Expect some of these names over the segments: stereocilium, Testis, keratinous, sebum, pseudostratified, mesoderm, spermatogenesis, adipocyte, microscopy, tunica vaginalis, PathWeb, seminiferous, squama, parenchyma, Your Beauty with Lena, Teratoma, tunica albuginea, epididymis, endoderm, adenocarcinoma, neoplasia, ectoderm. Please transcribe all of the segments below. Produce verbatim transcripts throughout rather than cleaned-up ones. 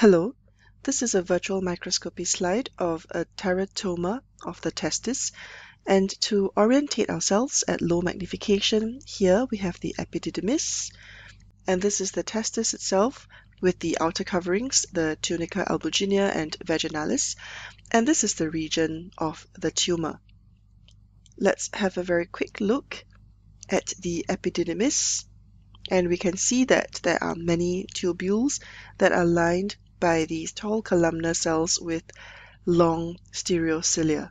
Hello, this is a virtual microscopy slide of a teratoma of the testis, and to orientate ourselves at low magnification, here we have the epididymis, and this is the testis itself with the outer coverings, the tunica albuginea and vaginalis, and this is the region of the tumor. Let's have a very quick look at the epididymis, and we can see that there are many tubules that are lined by these tall columnar cells with long stereocilia.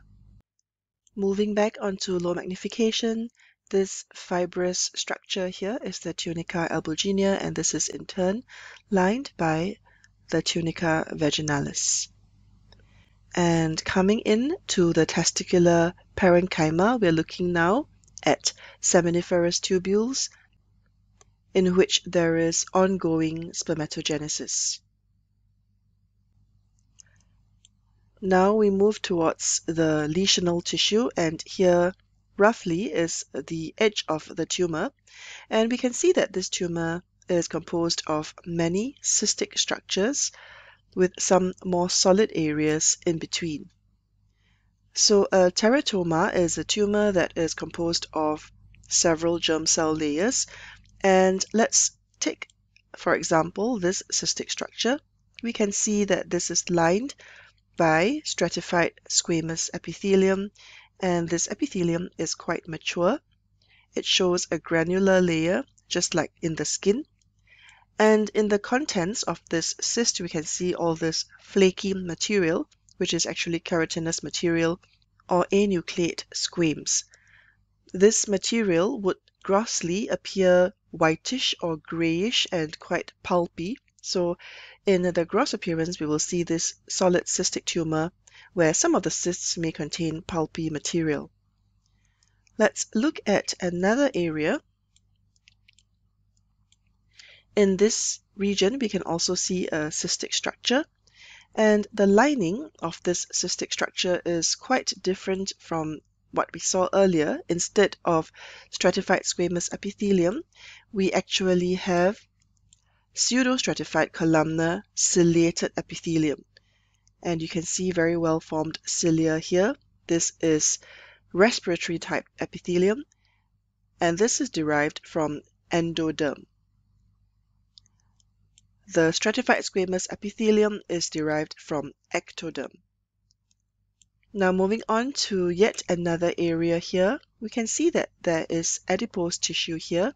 Moving back onto low magnification, this fibrous structure here is the tunica albuginea, and this is in turn lined by the tunica vaginalis. And coming in to the testicular parenchyma, we're looking now at seminiferous tubules in which there is ongoing spermatogenesis. Now we move towards the lesional tissue, and here roughly is the edge of the tumor, and we can see that this tumor is composed of many cystic structures with some more solid areas in between. So a teratoma is a tumor that is composed of several germ cell layers, and let's take for example this cystic structure. We can see that this is lined by stratified squamous epithelium, and this epithelium is quite mature. It shows a granular layer just like in the skin, and in the contents of this cyst we can see all this flaky material, which is actually keratinous material or anucleate squames. This material would grossly appear whitish or grayish and quite pulpy. So in the gross appearance, we will see this solid cystic tumor where some of the cysts may contain pulpy material. Let's look at another area. In this region, we can also see a cystic structure, and the lining of this cystic structure is quite different from what we saw earlier. Instead of stratified squamous epithelium, we actually have pseudostratified columnar ciliated epithelium, and you can see very well formed cilia here. This is respiratory type epithelium, and this is derived from endoderm. The stratified squamous epithelium is derived from ectoderm. Now moving on to yet another area here, we can see that there is adipose tissue here.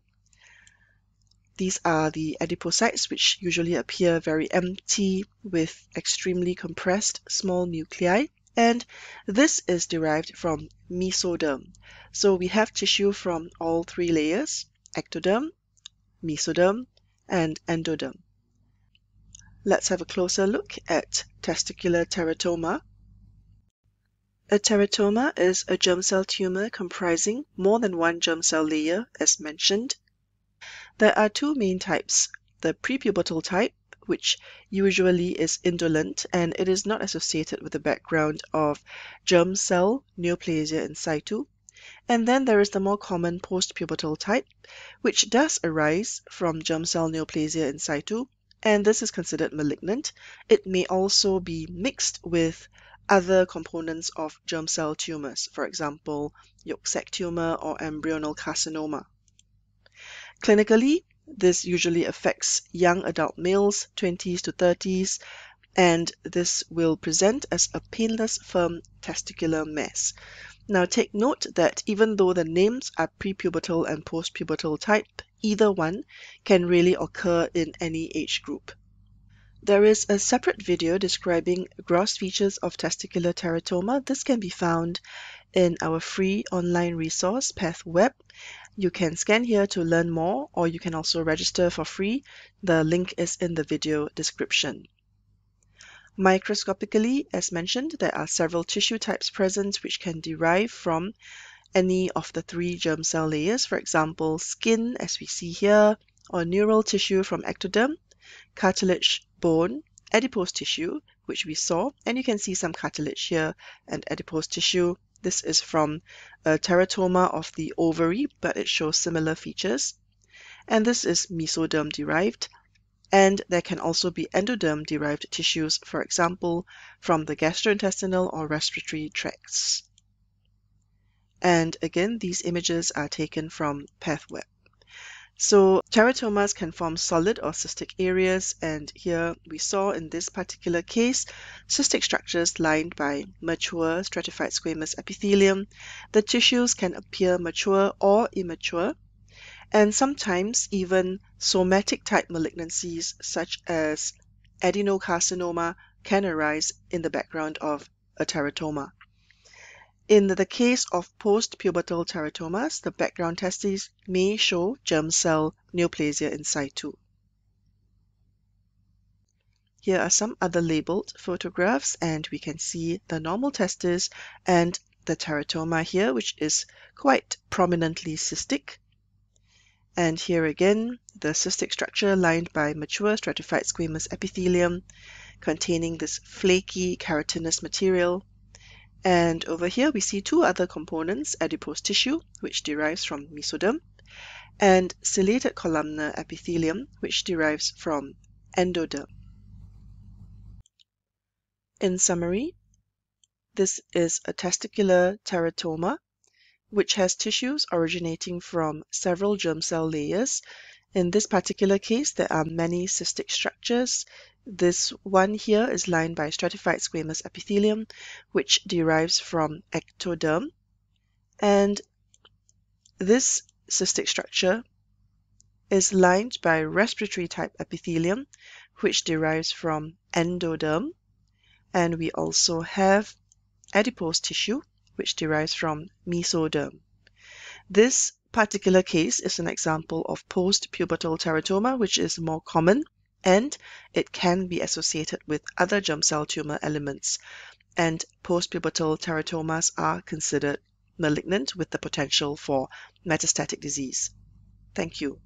These are the adipocytes, which usually appear very empty with extremely compressed small nuclei, and this is derived from mesoderm. So we have tissue from all three layers: ectoderm, mesoderm, and endoderm. Let's have a closer look at testicular teratoma. A teratoma is a germ cell tumor comprising more than one germ cell layer, as mentioned. There are two main types: the prepubertal type, which usually is indolent, and it is not associated with a background of germ cell neoplasia in situ. And then there is the more common postpubertal type, which does arise from germ cell neoplasia in situ, and this is considered malignant. It may also be mixed with other components of germ cell tumors, for example, yolk sac tumor or embryonal carcinoma. Clinically, this usually affects young adult males, twenties to thirties, and this will present as a painless, firm testicular mass. Now take note that even though the names are prepubertal and postpubertal type, either one can really occur in any age group. There is a separate video describing gross features of testicular teratoma. This can be found in our free online resource, PathWeb. You can scan here to learn more, or you can also register for free. The link is in the video description. Microscopically, as mentioned, there are several tissue types present which can derive from any of the three germ cell layers, for example, skin, as we see here, or neural tissue from ectoderm, cartilage, bone, adipose tissue, which we saw, and you can see some cartilage here, and adipose tissue. This is from a teratoma of the ovary, but it shows similar features. And this is mesoderm derived. and there can also be endoderm-derived tissues, for example, from the gastrointestinal or respiratory tracts. And again, these images are taken from PathWeb. So teratomas can form solid or cystic areas, and here we saw in this particular case cystic structures lined by mature stratified squamous epithelium. The tissues can appear mature or immature, and sometimes even somatic type malignancies such as adenocarcinoma can arise in the background of a teratoma. In the case of post-pubertal teratomas, the background testes may show germ cell neoplasia in situ. Here are some other labeled photographs, and we can see the normal testes and the teratoma here, which is quite prominently cystic. And here again, the cystic structure lined by mature stratified squamous epithelium containing this flaky keratinous material. And over here we see two other components, adipose tissue, which derives from mesoderm, and ciliated columnar epithelium, which derives from endoderm. In summary, this is a testicular teratoma, which has tissues originating from several germ cell layers. In this particular case, there are many cystic structures. This one here is lined by stratified squamous epithelium, which derives from ectoderm. And this cystic structure is lined by respiratory type epithelium, which derives from endoderm. And we also have adipose tissue, which derives from mesoderm. This particular case is an example of post-pubertal teratoma, which is more common, and it can be associated with other germ cell tumor elements. And post-pubertal teratomas are considered malignant with the potential for metastatic disease. Thank you.